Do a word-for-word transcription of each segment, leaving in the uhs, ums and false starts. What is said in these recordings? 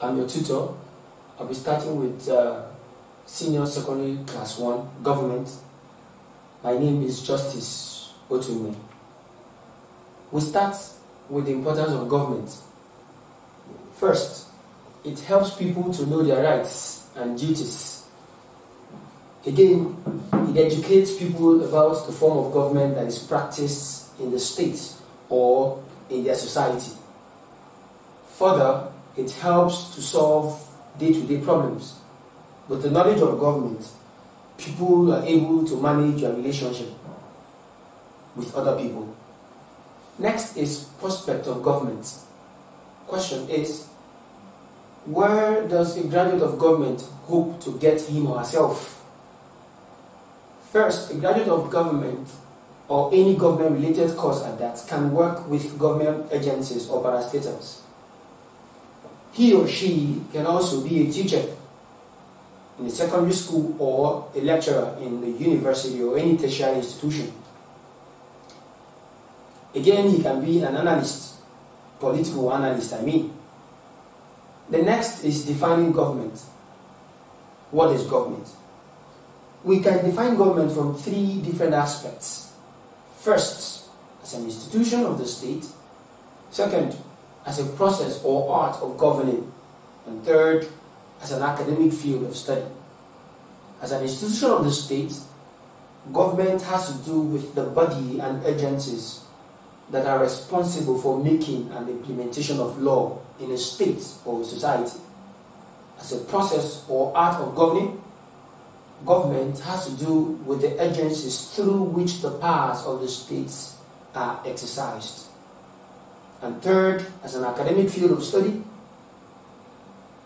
I'm your tutor. I'll be starting with uh, Senior Secondary Class one, Government. My name is Justice Otuene. We start with the importance of government. First, it helps people to know their rights and duties. Again, it educates people about the form of government that is practiced in the state or in their society. Further, it helps to solve day-to-day problems. With the knowledge of government, people are able to manage your relationship with other people. Next is prospect of government. Question is, where does a graduate of government hope to get him or herself? First, a graduate of government or any government-related course at that can work with government agencies or parastatals. He or she can also be a teacher in a secondary school or a lecturer in a university or any tertiary institution. Again, he can be an analyst, political analyst, I mean. The next is defining government. What is government? We can define government from three different aspects. First, as an institution of the state. Second, as a process or art of governing. And third, as an academic field of study. As an institution of the state, government has to do with the body and agencies that are responsible for making and implementation of law in a state or society. As a process or art of governing, government has to do with the agencies through which the powers of the states are exercised. And third, as an academic field of study,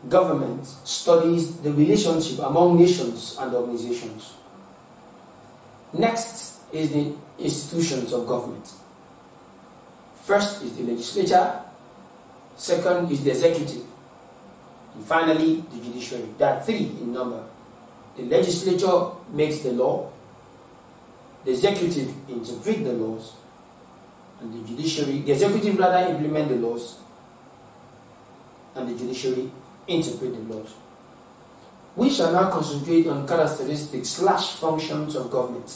government studies the relationship among nations and organizations. Next is the institutions of government. First is the legislature, second is the executive, and finally the judiciary. There are three in number. The legislature makes the law, the executive interprets the laws, and the judiciary, the executive rather implement the laws, and the judiciary interpret the laws. We shall now concentrate on characteristics slash functions of government.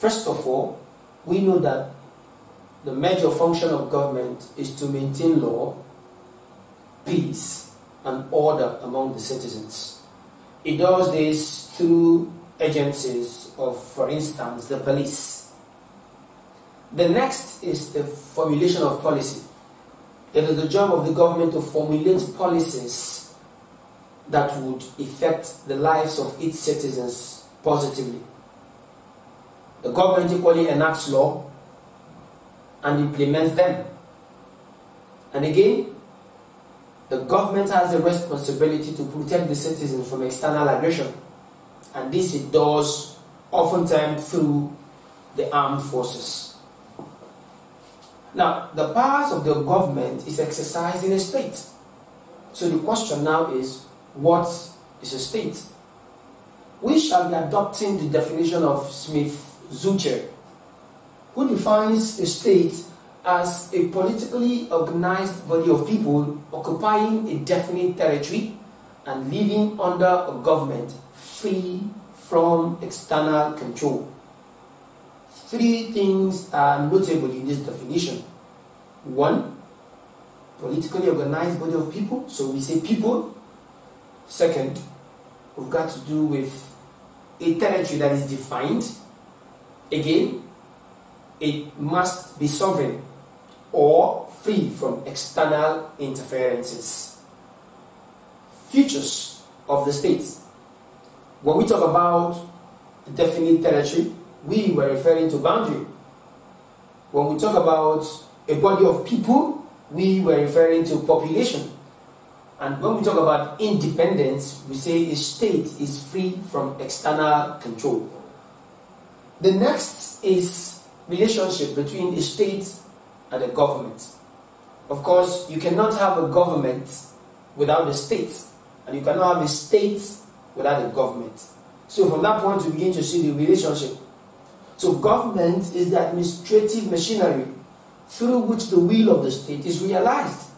First of all, we know that the major function of government is to maintain law, peace, and order among the citizens. It does this through agencies of, for instance, the police. The next is the formulation of policy. It is the job of the government to formulate policies that would affect the lives of its citizens positively. The government equally enacts law and implements them. And again, the government has the responsibility to protect the citizens from external aggression, and this it does oftentimes through the armed forces. Now, the powers of the government is exercised in a state. So the question now is, what is a state? We shall be adopting the definition of Smith Zucher, who defines a state as a politically organized body of people occupying a definite territory and living under a government free from external control. Three things are notable in this definition. One, politically organized body of people, so we say people. Second, we've got to do with a territory that is defined. Again, it must be sovereign or free from external interferences. Futures of the states. When we talk about definite territory, we were referring to boundary. When we talk about a body of people, we were referring to population. And when we talk about independence, we say a state is free from external control. The next is relationship between the state and the government. Of course, you cannot have a government without a state, and you cannot have a state without a government. So from that point, we begin to see the relationship. So government is the administrative machinery through which the will of the state is realized.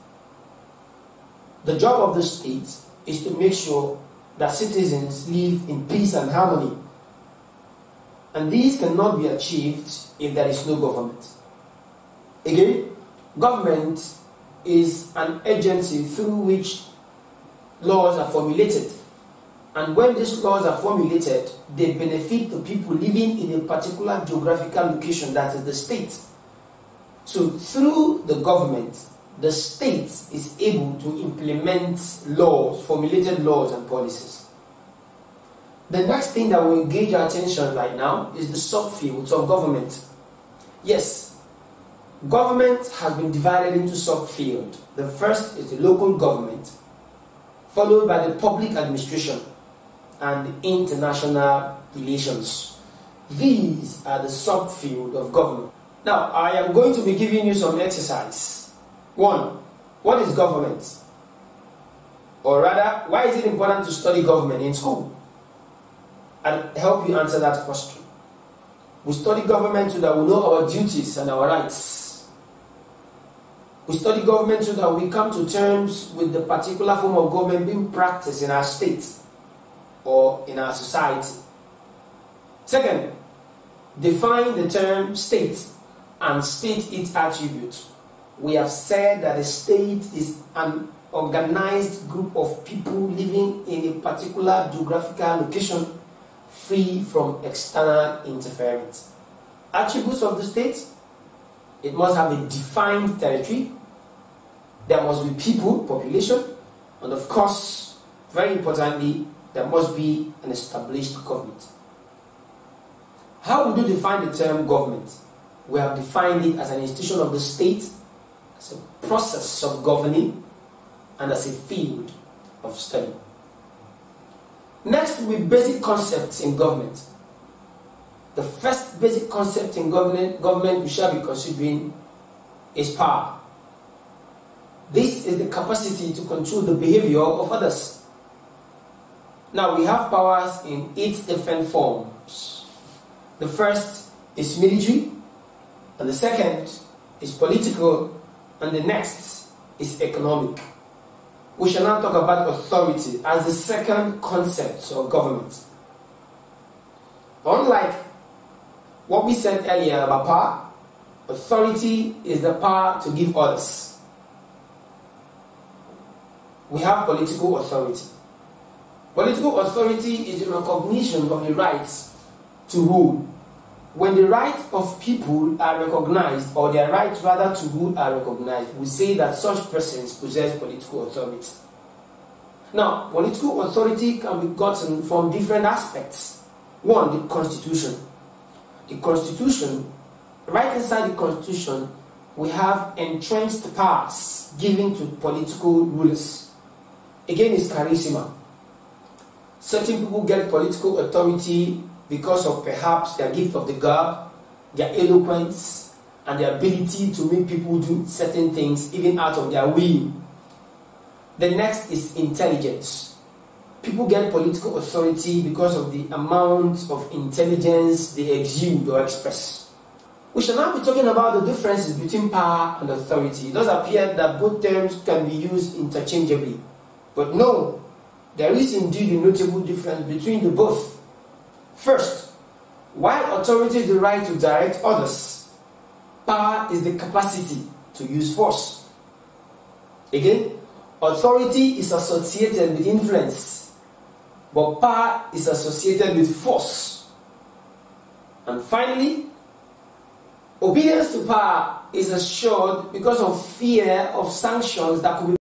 The job of the state is to make sure that citizens live in peace and harmony. And these cannot be achieved if there is no government. Again, government is an agency through which laws are formulated. And when these laws are formulated, they benefit the people living in a particular geographical location, that is the state. So through the government, the state is able to implement laws, formulated laws and policies. The next thing that will engage our attention right now is the subfields of government. Yes, government has been divided into subfields. The first is the local government, followed by the public administration and the international relations. These are the subfield of government. Now, I am going to be giving you some exercise. One, what is government? Or rather, why is it important to study government in school? I'll help you answer that question. We study government so that we know our duties and our rights. We study government so that we come to terms with the particular form of government being practiced in our state or in our society. Second, define the term state and state its attributes. We have said that a state is an organized group of people living in a particular geographical location, free from external interference. Attributes of the state: it must have a defined territory, there must be people, population, and of course, very importantly, there must be an established government. How would you define the term government? We have defined it as an institution of the state, as a process of governing, and as a field of study. Next will be basic concepts in government. The first basic concept in government, government we shall be considering is power. This is the capacity to control the behavior of others. Now, we have powers in eight different forms. The first is military, and the second is political, and the next is economic. We shall now talk about authority as the second concept of government. Unlike what we said earlier about power, authority is the power to give orders. We have political authority. Political authority is the recognition of the right to rule. When the rights of people are recognized, or their rights rather to rule are recognized, we say that such persons possess political authority. Now, political authority can be gotten from different aspects. One, the Constitution. The Constitution, right inside the Constitution, we have entrenched powers given to political rulers. Again, it's charisma. Certain people get political authority because of perhaps their gift of the gab, their eloquence, and their ability to make people do certain things even out of their will. The next is intelligence. People get political authority because of the amount of intelligence they exude or express. We shall now be talking about the differences between power and authority. It does appear that both terms can be used interchangeably. But no, there is indeed a notable difference between the both. First, while authority is the right to direct others, power is the capacity to use force. Again, authority is associated with influence, but power is associated with force. And finally, obedience to power is assured because of fear of sanctions that could be